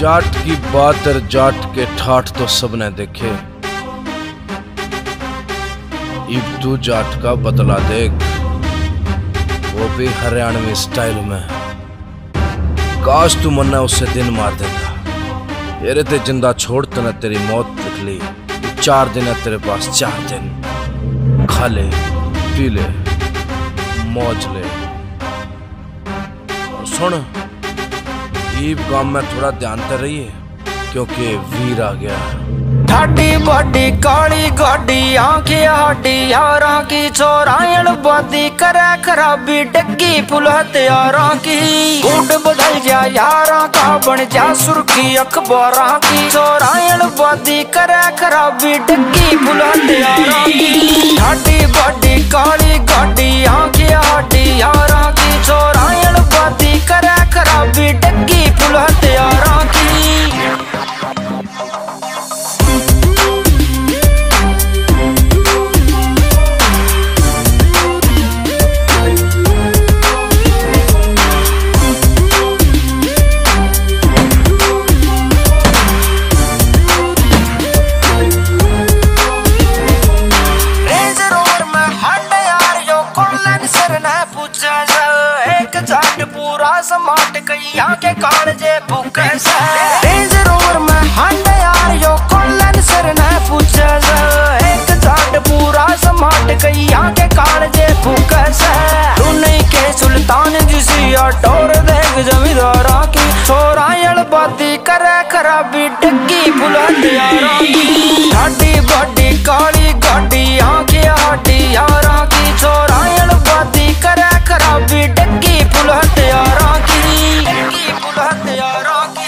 जाट की बात और जाट के ठाठ तो सबने देखे, इब तू जाट का बदला देख, वो भी हरियाणवी स्टाइल में। काश तू मन्ना उससे दिन मार देता, तेरे ते जिंदा छोड़ते न तेरी मौत लिख ली। 4 दिन है तेरे पास, 4 दिन खा ले, पी ले, मौज ले। और सुन, ईब काम में थोड़ा ध्यान कर रही है क्योंकि वीर आ गया। ठाडी बॉडी काली गाड़ी आंखें हाडी यारां की, चोरायण बादी करे खराबी डगी पुल हत्यारां की। गुड बदल जा यारां का बन जा सुर्खी अखबारां की, चोरायण बादी करे खराबी डगी पुल हत्यारां की। ठाडी बॉडी काली गाड़ी आंखें हाडी यारां की, चोरायण बादी करे खराबी डगी पुल हत्यारां की। समाट कई आके कान जे भूखे से रेंज रोवर में हंड यार यो कोलन सर ने पूछे से। एक जाट पूरा समाट कई आके कान जे भूखे से। दुनिया के सुल्तान जिसी डोर देख जमींदारा की, चोरायण बाती करे खराबी डगी बुलंदियारा की। ठाडी बॉडी काली गाड़ी आंखें हाडी यारा की, चोरायण बाती करे खराबी डगी बुलंदियारा की। डगी बुलंदियारा की।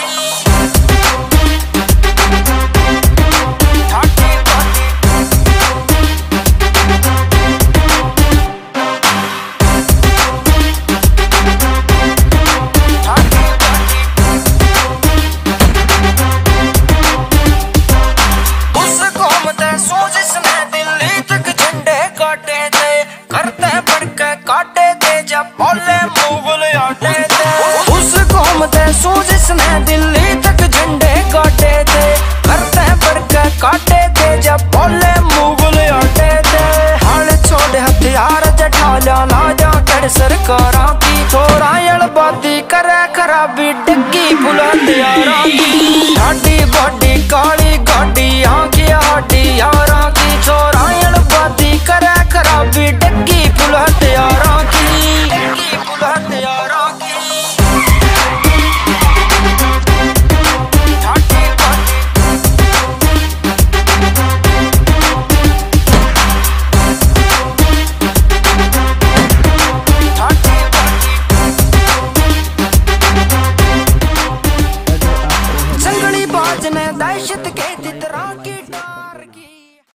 सरकारां की, चोरायण बाती करे खराबी डगी बुलंदियारां की। ठाडी बॉडी